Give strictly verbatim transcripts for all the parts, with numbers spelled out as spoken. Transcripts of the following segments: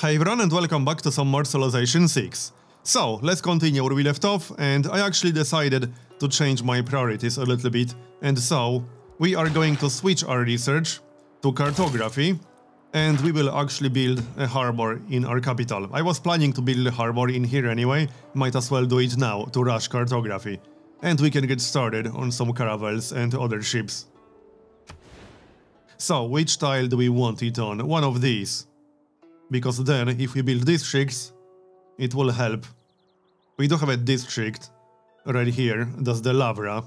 Hi everyone and welcome back to some more Civilization six. So, let's continue where we left off, and I actually decided to change my priorities a little bit, and so we are going to switch our research to cartography, and we will actually build a harbor in our capital. I was planning to build a harbor in here anyway, might as well do it now to rush cartography, and we can get started on some caravels and other ships. So, which tile do we want it on? One of these. Because then, if we build districts, it will help. We do have a district right here, that's the Lavra.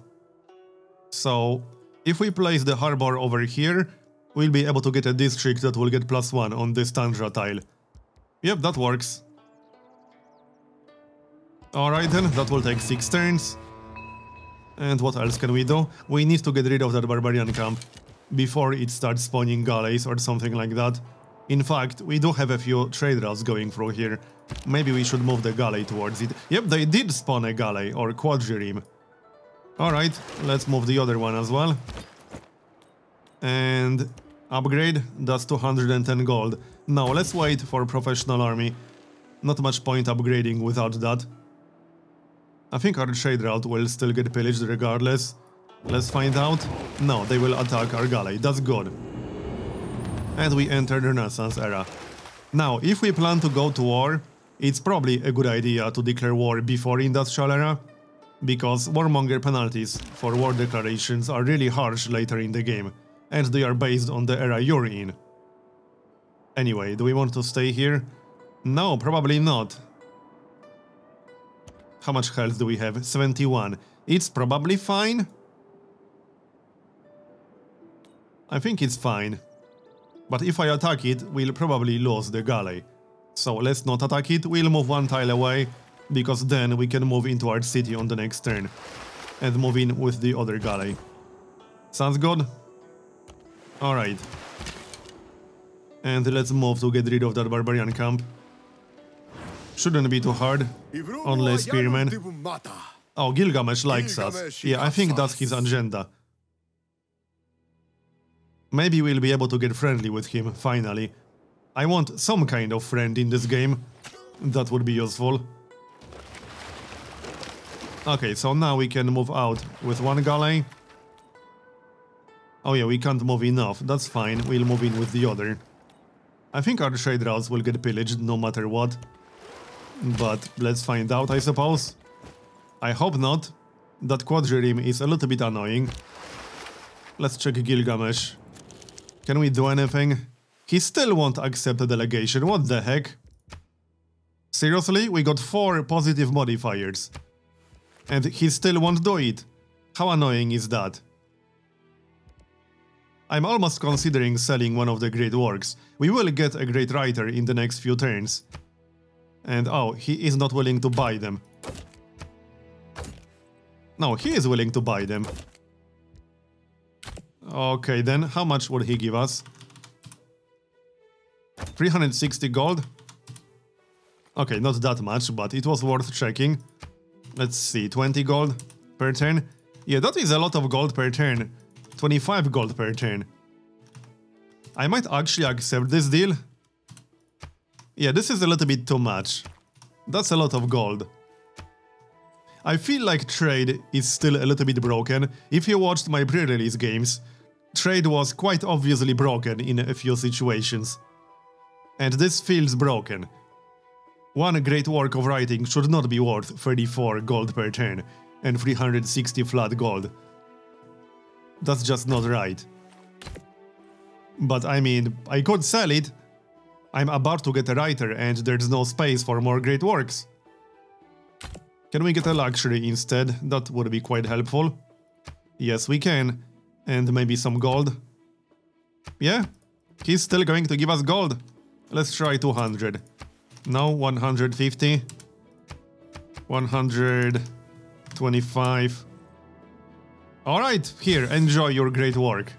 So, if we place the harbor over here, we'll be able to get a district that will get plus one on this Tundra tile. Yep, that works. Alright then, that will take six turns. And what else can we do? We need to get rid of that barbarian camp before it starts spawning galleys or something like that. In fact, we do have a few trade routes going through here. Maybe we should move the galley towards it. Yep, they did spawn a galley, or quadrireme. Alright, let's move the other one as well. And upgrade, that's two hundred ten gold. Now, let's wait for professional army. Not much point upgrading without that. I think our trade route will still get pillaged regardless. Let's find out. No, they will attack our galley, that's good. And we enter the Renaissance Era. Now, if we plan to go to war, it's probably a good idea to declare war before Industrial Era, because warmonger penalties for war declarations are really harsh later in the game, and they are based on the era you're in. Anyway, do we want to stay here? No, probably not. How much health do we have? seventy-one. It's probably fine. I think it's fine. But if I attack it, we'll probably lose the galley. So let's not attack it, we'll move one tile away, because then we can move into our city on the next turn. And move in with the other galley. Sounds good? Alright. And let's move to get rid of that barbarian camp. Shouldn't be too hard. Only spearmen. Oh, Gilgamesh likes us. Yeah, I think that's his agenda. Maybe we'll be able to get friendly with him, finally. I want some kind of friend in this game. That would be useful. Okay, so now we can move out with one galley. Oh yeah, we can't move enough, that's fine, we'll move in with the other. I think our trade routes will get pillaged no matter what. But let's find out, I suppose. I hope not. That quadrireme is a little bit annoying. Let's check Gilgamesh. Can we do anything? He still won't accept a delegation, what the heck? Seriously, we got four positive modifiers. And he still won't do it. How annoying is that? I'm almost considering selling one of the great works. We will get a great writer in the next few turns. And oh, he is not willing to buy them. No, he is willing to buy them. Okay then, how much would he give us? three hundred sixty gold? Okay, not that much, but it was worth checking. Let's see, twenty gold per turn. Yeah, that is a lot of gold per turn. twenty-five gold per turn. I might actually accept this deal. Yeah, this is a little bit too much. That's a lot of gold. I feel like trade is still a little bit broken. If you watched my pre-release games, trade was quite obviously broken in a few situations. And this feels broken. One great work of writing should not be worth thirty-four gold per turn and three hundred sixty flat gold. That's just not right. But I mean, I could sell it. I'm about to get a writer and there's no space for more great works. Can we get a luxury instead? That would be quite helpful. Yes, we can. And maybe some gold. Yeah, he's still going to give us gold. Let's try two hundred. No, one hundred fifty. one hundred twenty-five. Alright, here, enjoy your great work.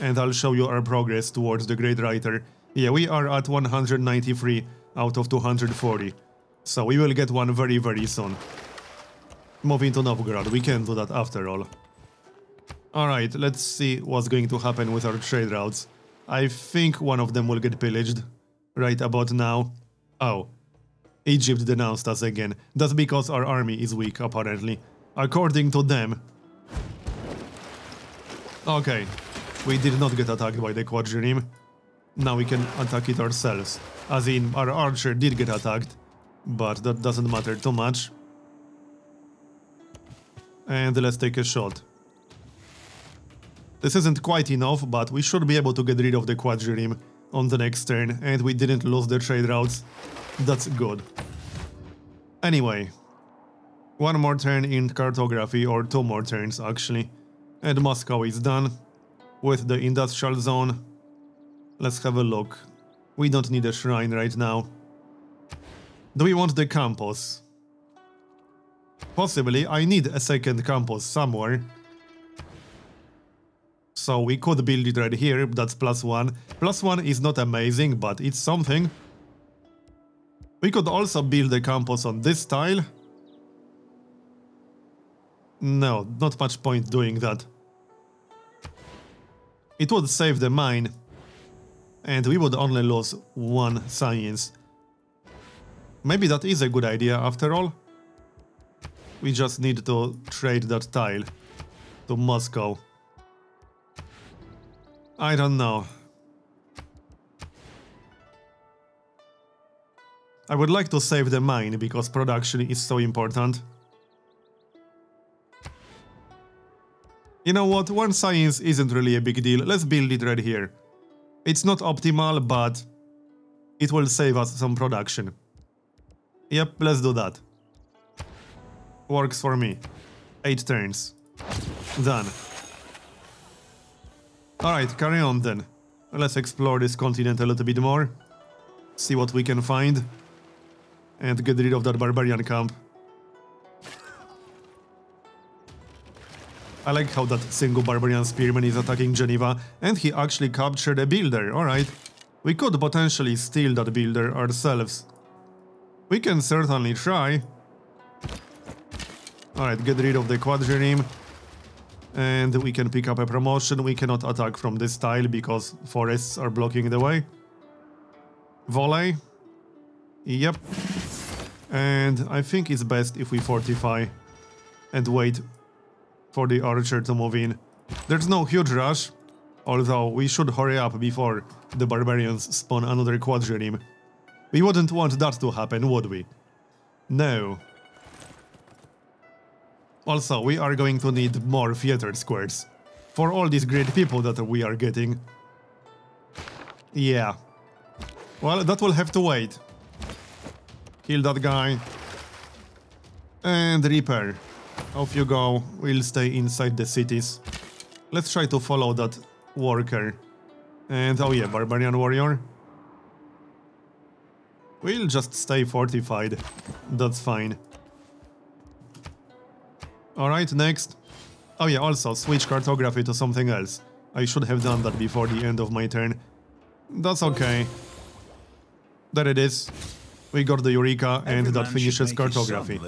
And I'll show you our progress towards the great writer. Yeah, we are at one hundred ninety-three out of two hundred forty. So we will get one very, very soon. Moving to Novgorod, we can do that after all. Alright, let's see what's going to happen with our trade routes. I think one of them will get pillaged right about now. Oh, Egypt denounced us again. That's because our army is weak, apparently. According to them. Okay, we did not get attacked by the quadrireme. Now we can attack it ourselves. As in, our archer did get attacked, but that doesn't matter too much. And let's take a shot. This isn't quite enough, but we should be able to get rid of the quadrireme on the next turn, and we didn't lose the trade routes. That's good. Anyway, one more turn in cartography, or two more turns actually, and Moscow is done with the industrial zone. Let's have a look. We don't need a shrine right now. Do we want the campus? Possibly. I need a second campus somewhere. So we could build it right here, that's plus one. Plus one is not amazing, but it's something. We could also build a campus on this tile. No, not much point doing that. It would save the mine. And we would only lose one science. Maybe that is a good idea after all. We just need to trade that tile to Moscow. I don't know. I would like to save the mine because production is so important. You know what? One science isn't really a big deal. Let's build it right here. It's not optimal, but it will save us some production. Yep, let's do that. Works for me. Eight turns. Done. Alright, carry on then. Let's explore this continent a little bit more. See what we can find. And get rid of that barbarian camp. I like how that single barbarian spearman is attacking Geneva, and he actually captured a builder, alright. We could potentially steal that builder ourselves. We can certainly try. Alright, get rid of the quadrireme. And we can pick up a promotion. We cannot attack from this tile because forests are blocking the way. Volley. Yep. And I think it's best if we fortify and wait for the archer to move in. There's no huge rush, although we should hurry up before the barbarians spawn another quadrireme. We wouldn't want that to happen, would we? No. Also, we are going to need more theater squares for all these great people that we are getting. Yeah. Well, that will have to wait. Kill that guy. And repair. Off you go. We'll stay inside the cities. Let's try to follow that worker. And oh yeah, barbarian warrior. We'll just stay fortified. That's fine. Alright, next. Oh yeah, also, switch cartography to something else. I should have done that before the end of my turn. That's okay. There it is. We got the Eureka, and that finishes cartography.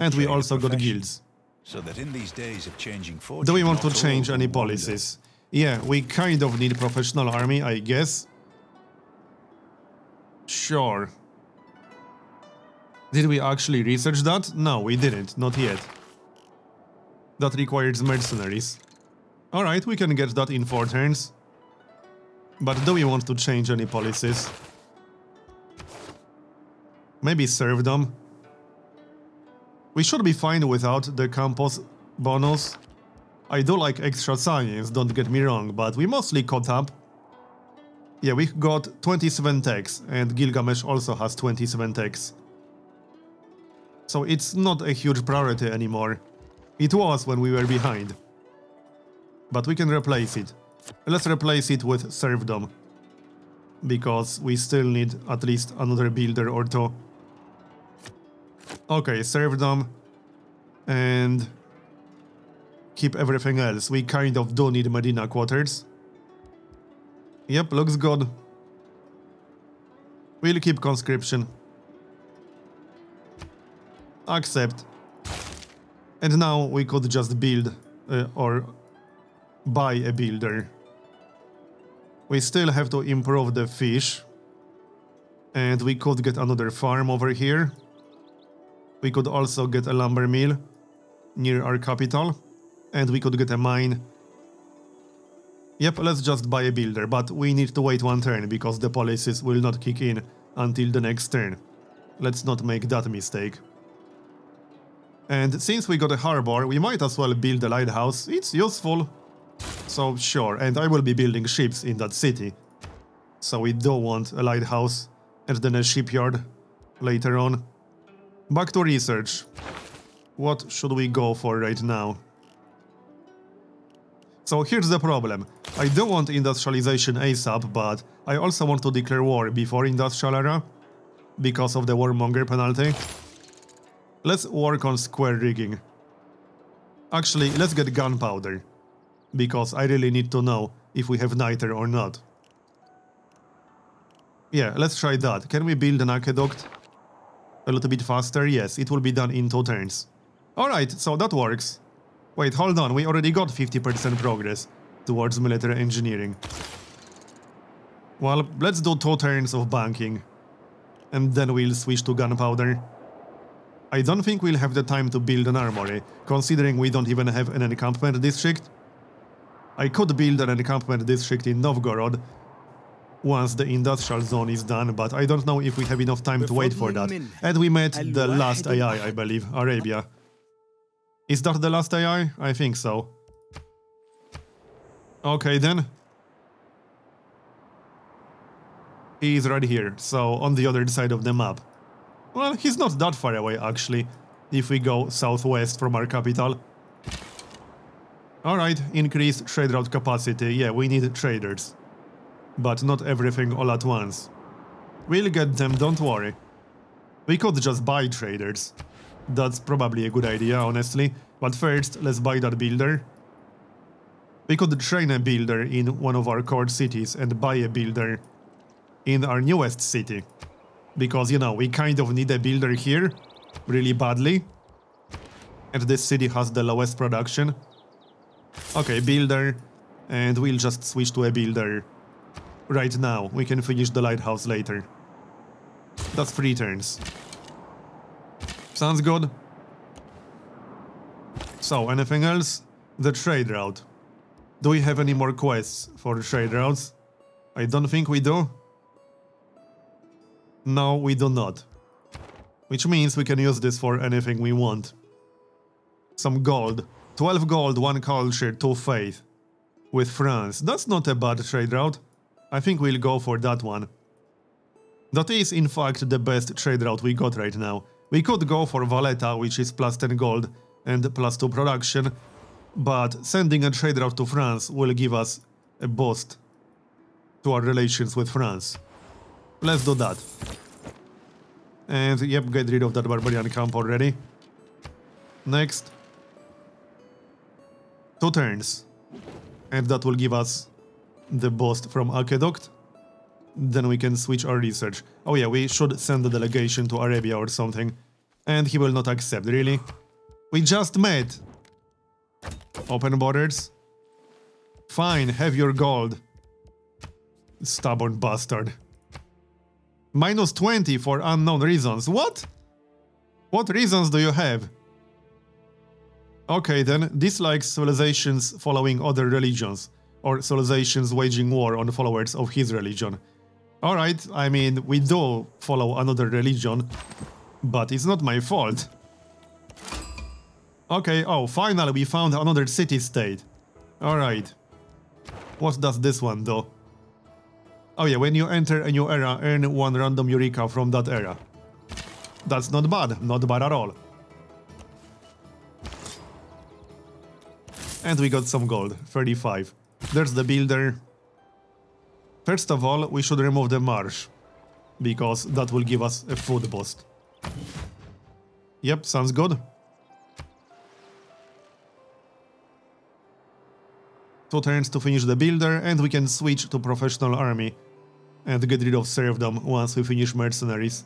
And we also got guilds. Do we want to change any policies? Yeah, we kind of need professional army, I guess. Sure. Did we actually research that? No, we didn't. Not yet. That requires mercenaries. Alright, we can get that in four turns. But do we want to change any policies? Maybe serfdom. We should be fine without the campus bonus. I do like extra science, don't get me wrong, but we mostly caught up. Yeah, we got twenty-seven techs, and Gilgamesh also has twenty-seven techs. So it's not a huge priority anymore. It was when we were behind. But we can replace it. Let's replace it with serfdom. Because we still need at least another builder or two. Okay, serfdom. And keep everything else. We kind of do need Medina quarters. Yep, looks good. We'll keep conscription. Accept. And now we could just build uh, or buy a builder. We still have to improve the fish. And we could get another farm over here. We could also get a lumber mill near our capital. And we could get a mine. Yep, let's just buy a builder, but we need to wait one turn because the policies will not kick in until the next turn. Let's not make that mistake. And since we got a harbor, we might as well build a lighthouse. It's useful. So sure, and I will be building ships in that city. So we do want a lighthouse and then a shipyard later on. Back to research. What should we go for right now? So here's the problem. I do want industrialization ASAP, but I also want to declare war before Industrial Era, because of the warmonger penalty. Let's work on square rigging. Actually, let's get gunpowder, because I really need to know if we have niter or not. Yeah, let's try that. Can we build an aqueduct a little bit faster? Yes, it will be done in two turns. Alright, so that works. Wait, hold on, we already got fifty percent progress towards military engineering. Well, let's do two turns of banking. And then we'll switch to gunpowder. I don't think we'll have the time to build an armory, considering we don't even have an encampment district. I could build an encampment district in Novgorod once the industrial zone is done, but I don't know if we have enough time to wait for that. And we met the last A I, I believe, Arabia. Is that the last A I? I think so. Okay then. He's right here, so on the other side of the map. Well, he's not that far away actually, if we go southwest from our capital. Alright, increase trade route capacity. Yeah, we need traders. But not everything all at once. We'll get them, don't worry. We could just buy traders. That's probably a good idea, honestly. But first, let's buy that builder. We could train a builder in one of our core cities and buy a builder in our newest city. Because, you know, we kind of need a builder here, really badly. And this city has the lowest production. Okay, builder. And we'll just switch to a builder right now. We can finish the lighthouse later. That's three turns. Sounds good. So, anything else? The trade route. Do we have any more quests for trade routes? I don't think we do. No, we do not. Which means we can use this for anything we want. Some gold. twelve gold, one culture, two faith. With France. That's not a bad trade route. I think we'll go for that one. That is, in fact, the best trade route we got right now. We could go for Valletta, which is plus ten gold and plus two production, but sending a trade route to France will give us a boost to our relations with France. Let's do that. And yep, get rid of that barbarian camp already. Next. Two turns. And that will give us the boost from Aqueduct. Then we can switch our research. Oh yeah, we should send a delegation to Arabia or something. And he will not accept, really? We just met! Open borders. Fine, have your gold. Stubborn bastard. Minus twenty for unknown reasons. What? What reasons do you have? Okay then, dislikes civilizations following other religions, or civilizations waging war on followers of his religion. Alright, I mean, we do follow another religion, but it's not my fault. Okay, oh, finally we found another city-state. Alright. What does this one do? Oh yeah, when you enter a new era, earn one random Eureka from that era. That's not bad, not bad at all. And we got some gold, thirty-five. There's the builder. First of all, we should remove the marsh, because that will give us a food boost. Yep, sounds good. Two turns to finish the builder, and we can switch to professional army and get rid of serfdom once we finish mercenaries.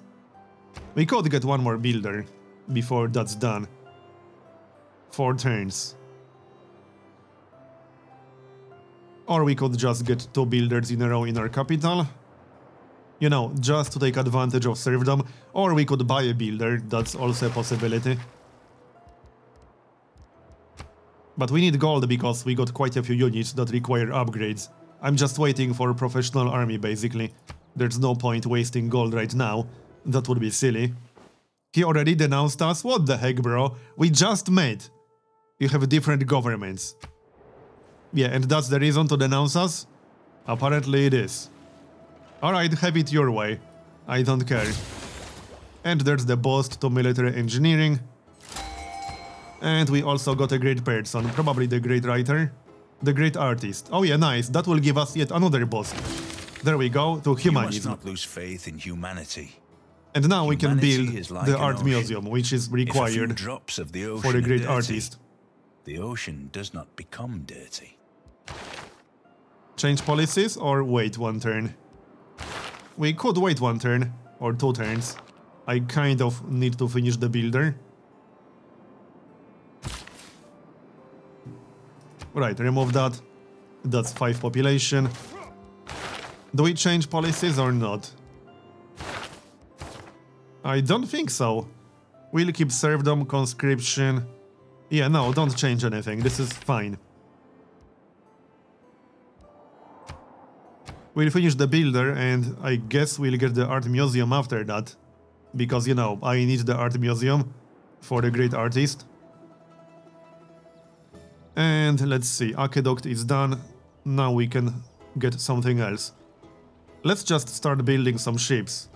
We could get one more builder before that's done. Four turns. Or we could just get two builders in a row in our capital. You know, just to take advantage of serfdom. Or we could buy a builder, that's also a possibility. But we need gold because we got quite a few units that require upgrades. I'm just waiting for a professional army basically. There's no point wasting gold right now. That would be silly. He already denounced us? What the heck, bro? We just met. You have different governments. Yeah, and that's the reason to denounce us? Apparently it is. Alright, have it your way. I don't care. And there's the boost to military engineering. And we also got a great person, probably the great writer. The great artist. Oh yeah, nice. That will give us yet another boost. There we go, to humanism. You must not lose faith in humanity. And now we can build like the art ocean. museum, which is required drops of the ocean for a great dirty, artist. The ocean does not become dirty. Change policies or wait one turn? We could wait one turn or two turns. I kind of need to finish the builder. Right, remove that. That's five population. Do we change policies or not? I don't think so. We'll keep serfdom, conscription. Yeah, no, don't change anything. This is fine. We'll finish the builder and I guess we'll get the art museum after that. Because, you know, I need the art museum for the great artist. And let's see, aqueduct is done. Now we can get something else. Let's just start building some ships.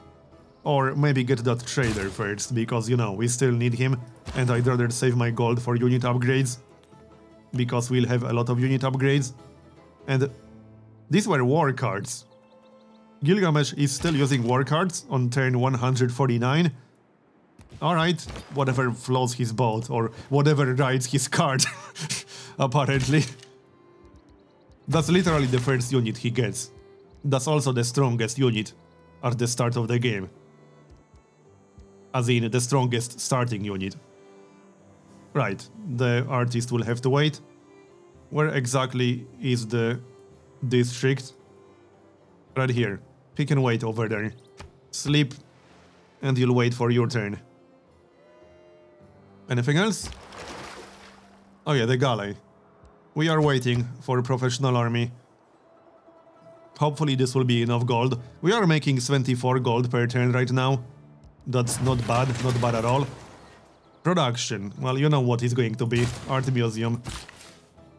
Or maybe get that trader first, because, you know, we still need him, and I'd rather save my gold for unit upgrades, because we'll have a lot of unit upgrades. And these were war cards. Gilgamesh is still using war cards on turn one hundred forty-nine. Alright, whatever floats his boat, or whatever rides his card, apparently. That's literally the first unit he gets. That's also the strongest unit at the start of the game. As in, the strongest starting unit. Right, the artist will have to wait. Where exactly is the district? Right here. Pick and wait over there. Sleep, and you'll wait for your turn. Anything else? Oh yeah, the galley. We are waiting for a professional army. Hopefully this will be enough gold. We are making twenty-four gold per turn right now. That's not bad, not bad at all. Production. Well, you know what it's going to be. Art museum.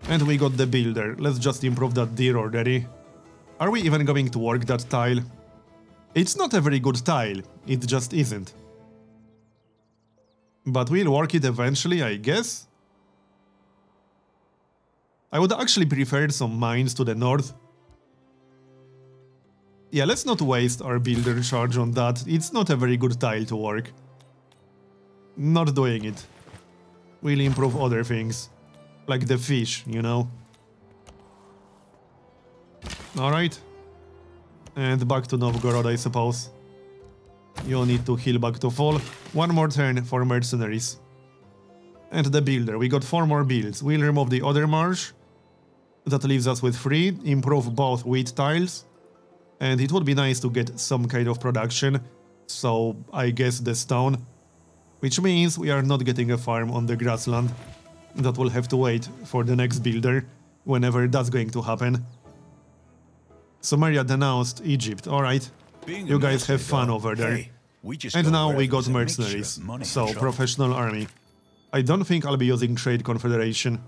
And we got the builder. Let's just improve that deer already. Are we even going to work that tile? It's not a very good tile. It just isn't. But we'll work it eventually, I guess. I would actually prefer some mines to the north. Yeah, let's not waste our builder charge on that. It's not a very good tile to work. Not doing it. We'll improve other things. Like the fish, you know. Alright. And back to Novgorod, I suppose. You'll need to heal back to full. One more turn for mercenaries. And the builder. We got four more builds. We'll remove the other marsh. That leaves us with three. Improve both wheat tiles. And it would be nice to get some kind of production, so I guess the stone. Which means we are not getting a farm on the grassland. That will have to wait for the next builder, whenever that's going to happen. Sumeria denounced Egypt, alright. You guys have fun over there. And now we got mercenaries, so professional army. I don't think I'll be using Trade Confederation.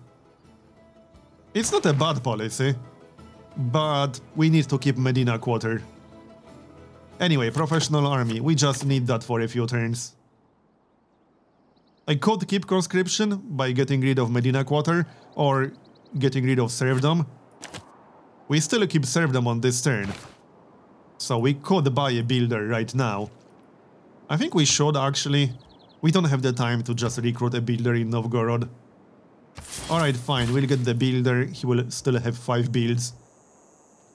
It's not a bad policy. But we need to keep Medina Quarter. Anyway, professional army, we just need that for a few turns. I could keep conscription by getting rid of Medina Quarter or getting rid of serfdom. We still keep serfdom on this turn. So we could buy a builder right now. I think we should actually. We don't have the time to just recruit a builder in Novgorod. Alright, fine, we'll get the builder, he will still have five builds.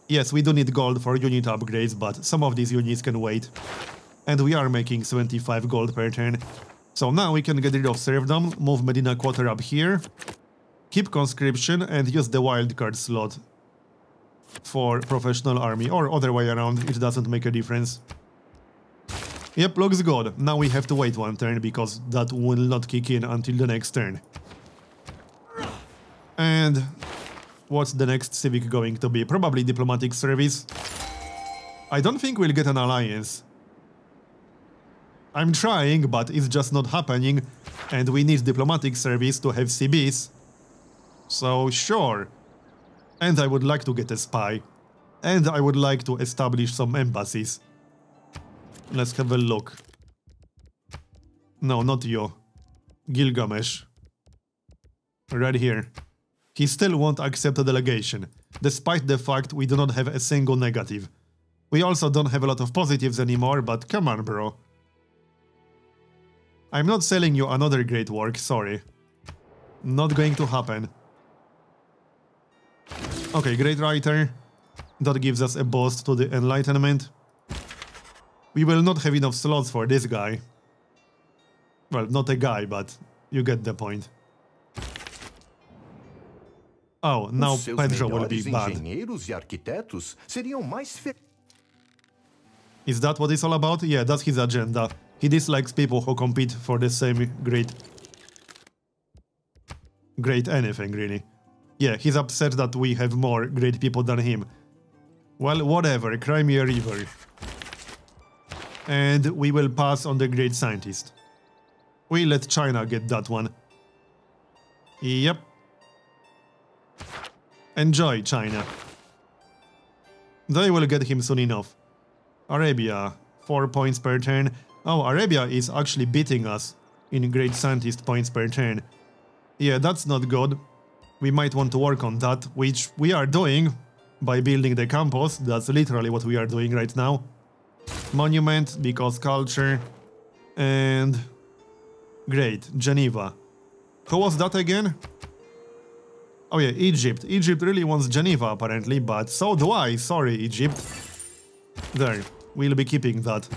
Yes, we do need gold for unit upgrades, but some of these units can wait. And we are making seventy-five gold per turn. So now we can get rid of serfdom, move Medina Quarter up here, keep conscription and use the wildcard slot. for professional army, or other way around, it doesn't make a difference. Yep, looks good. Now we have to wait one turn because that will not kick in until the next turn. And what's the next civic going to be? Probably diplomatic service. I don't think we'll get an alliance. I'm trying, but it's just not happening, and we need diplomatic service to have C Bs. So sure. And I would like to get a spy. And I would like to establish some embassies. Let's have a look. No, not you. Gilgamesh. Right here. He still won't accept a delegation, despite the fact we do not have a single negative. We also don't have a lot of positives anymore, but come on, bro. I'm not selling you another great work, sorry. Not going to happen. Okay, great writer. That gives us a boost to the Enlightenment. We will not have enough slots for this guy. Well, not a guy, but you get the point. Oh, now Pedro will be bad. Is that what it's all about? Yeah, that's his agenda. He dislikes people who compete for the same great... Great anything, really. Yeah, he's upset that we have more great people than him. Well, whatever, Crimea River. And we will pass on the great scientist. We let China get that one. Yep. Enjoy, China. They will get him soon enough. Arabia, four points per turn. Oh, Arabia is actually beating us in great scientist points per turn. Yeah, that's not good. We might want to work on that, which we are doing by building the campus. That's literally what we are doing right now. Monument, because culture, and... Great, Geneva. Who was that again? Oh yeah, Egypt. Egypt really wants Geneva, apparently, but so do I. Sorry, Egypt. There, we'll be keeping that.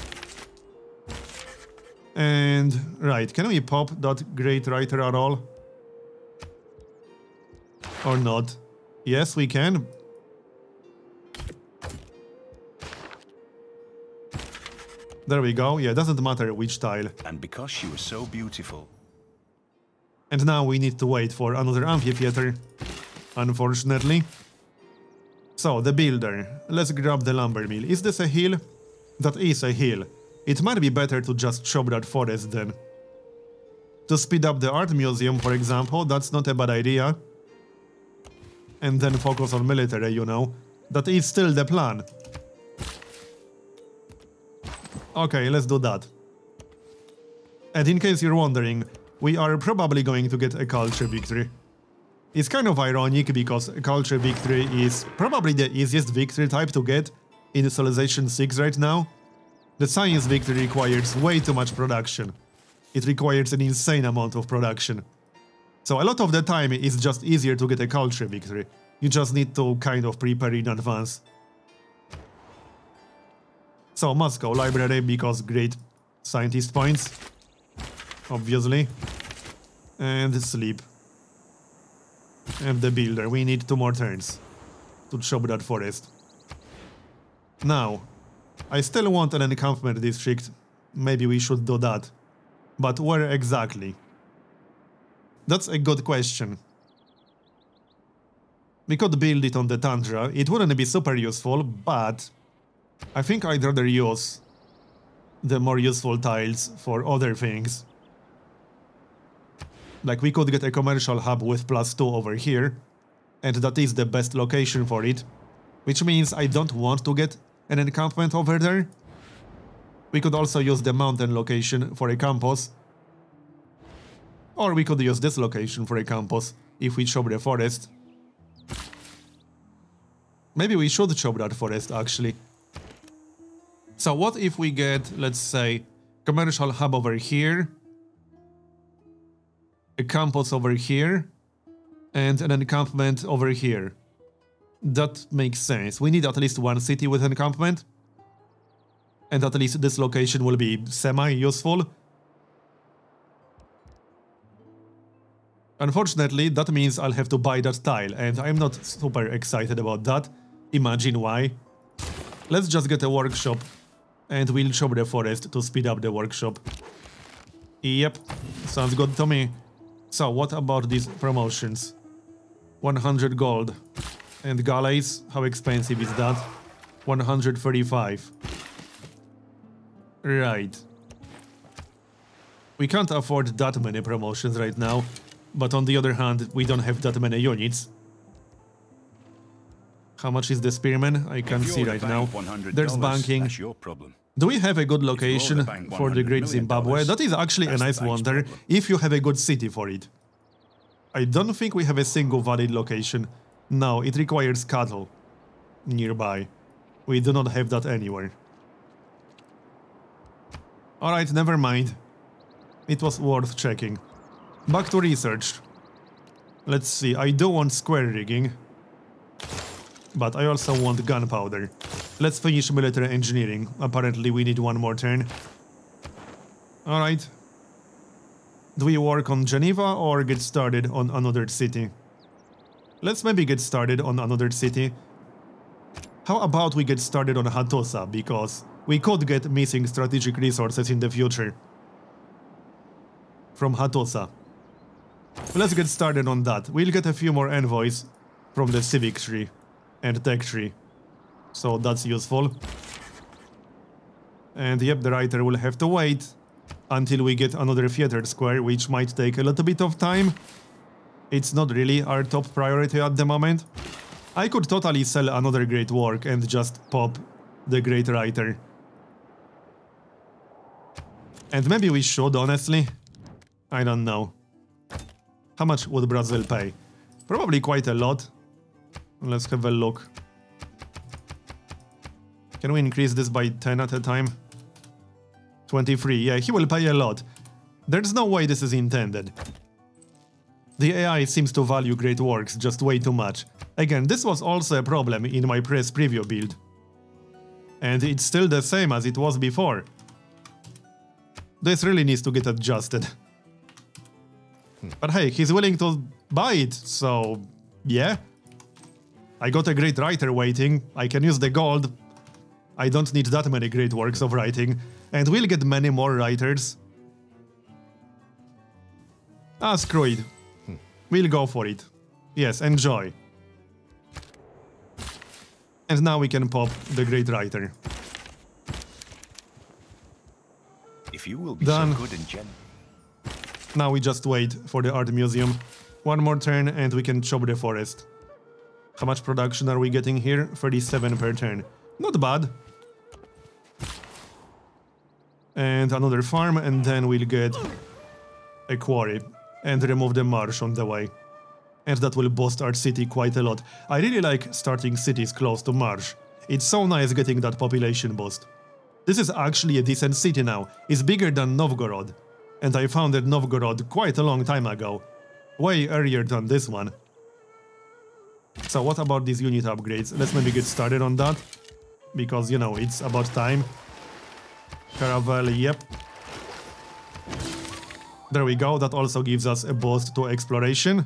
And... right, can we pop that great writer at all? Or not? Yes, we can. There we go. Yeah, doesn't matter which tile. And because she was so beautiful. And now we need to wait for another amphitheater, unfortunately. So, the builder. Let's grab the lumber mill. Is this a hill? That is a hill. It might be better to just chop that forest then. To speed up the art museum, for example, that's not a bad idea. And then focus on military, you know. That is still the plan. Okay, let's do that. And in case you're wondering, we are probably going to get a culture victory. It's kind of ironic because a culture victory is probably the easiest victory type to get in Civilization six right now. The science victory requires way too much production. It requires an insane amount of production. So a lot of the time it's just easier to get a culture victory. You just need to kind of prepare in advance. So, Moscow Library, because great scientist points, obviously. And sleep. And the builder, we need two more turns to chop that forest. Now, I still want an encampment district, maybe we should do that. But where exactly? That's a good question. We could build it on the tundra, it wouldn't be super useful, but... I think I'd rather use the more useful tiles for other things. Like we could get a commercial hub with plus two over here, and that is the best location for it, which means I don't want to get an encampment over there. We could also use the mountain location for a campus, or we could use this location for a campus if we chop the forest. Maybe we should chop that forest actually. So what if we get, let's say, commercial hub over here, a campus over here, and an encampment over here? That makes sense. We need at least one city with encampment, and at least this location will be semi-useful. Unfortunately, that means I'll have to buy that tile, and I'm not super excited about that. Imagine why. Let's just get a workshop and we'll chop the forest to speed up the workshop. Yep, sounds good to me. So what about these promotions? one hundred gold. And galleys, how expensive is that? one hundred thirty-five. Right. We can't afford that many promotions right now, but on the other hand, we don't have that many units. How much is the spearman? I can't see right now. There's banking. Do we have a good location for the Great Zimbabwe? That is actually a nice wonder, if you have a good city for it. I don't think we have a single valid location. No, it requires cattle nearby. We do not have that anywhere. Alright, never mind. It was worth checking. Back to research. Let's see, I do want square rigging. But I also want gunpowder. Let's finish military engineering. Apparently we need one more turn. Alright. Do we work on Geneva or get started on another city? Let's maybe get started on another city. How about we get started on Hatosa, because we could get missing strategic resources in the future. From Hatosa. Let's get started on that. We'll get a few more envoys from the civic tree and tech tree. So that's useful. And yep, the writer will have to wait until we get another theater square, which might take a little bit of time. It's not really our top priority at the moment. I could totally sell another great work and just pop the great writer. And maybe we should, honestly. I don't know. How much would Brazil pay? Probably quite a lot. Let's have a look. Can we increase this by ten at a time? twenty-three, yeah, he will pay a lot. There's no way this is intended. The A I seems to value great works just way too much. Again, this was also a problem in my press preview build. And it's still the same as it was before. This really needs to get adjusted. But hey, he's willing to buy it, so yeah. I got a great writer waiting, I can use the gold. I don't need that many great works of writing, and we'll get many more writers. Ah, screw it. We'll go for it. Yes, enjoy. And now we can pop the great writer. If you will be done. So good and gentle. Now we just wait for the art museum. One more turn and we can chop the forest. How much production are we getting here? thirty-seven per turn. Not bad. And another farm and then we'll get a quarry and remove the marsh on the way. And that will boost our city quite a lot. I really like starting cities close to marsh. It's so nice getting that population boost. This is actually a decent city now. It's bigger than Novgorod. And I founded Novgorod quite a long time ago, way earlier than this one. So what about these unit upgrades? Let's maybe get started on that, because, you know, it's about time. Caravel, yep. There we go, that also gives us a boost to exploration.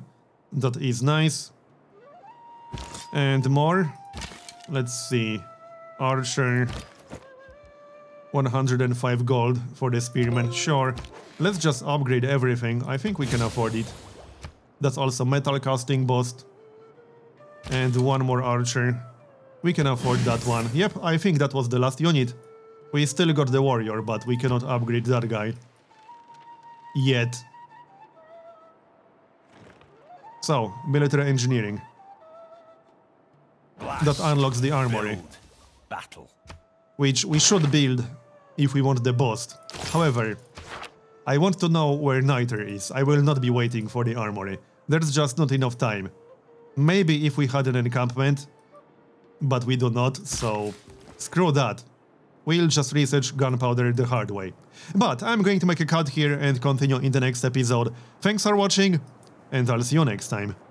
That is nice. And more. Let's see. Archer. one hundred five gold for the spearman, sure. Let's just upgrade everything, I think we can afford it. That's also metal casting boost. And one more archer. We can afford that one. Yep, I think that was the last unit. We still got the warrior, but we cannot upgrade that guy. Yet. So, military engineering. That unlocks the armory. Which we should build if we want the boost. However, I want to know where Niter is. I will not be waiting for the armory. There's just not enough time. Maybe if we had an encampment, but we do not, so screw that. We'll just research gunpowder the hard way. But I'm going to make a cut here and continue in the next episode. Thanks for watching, and I'll see you next time.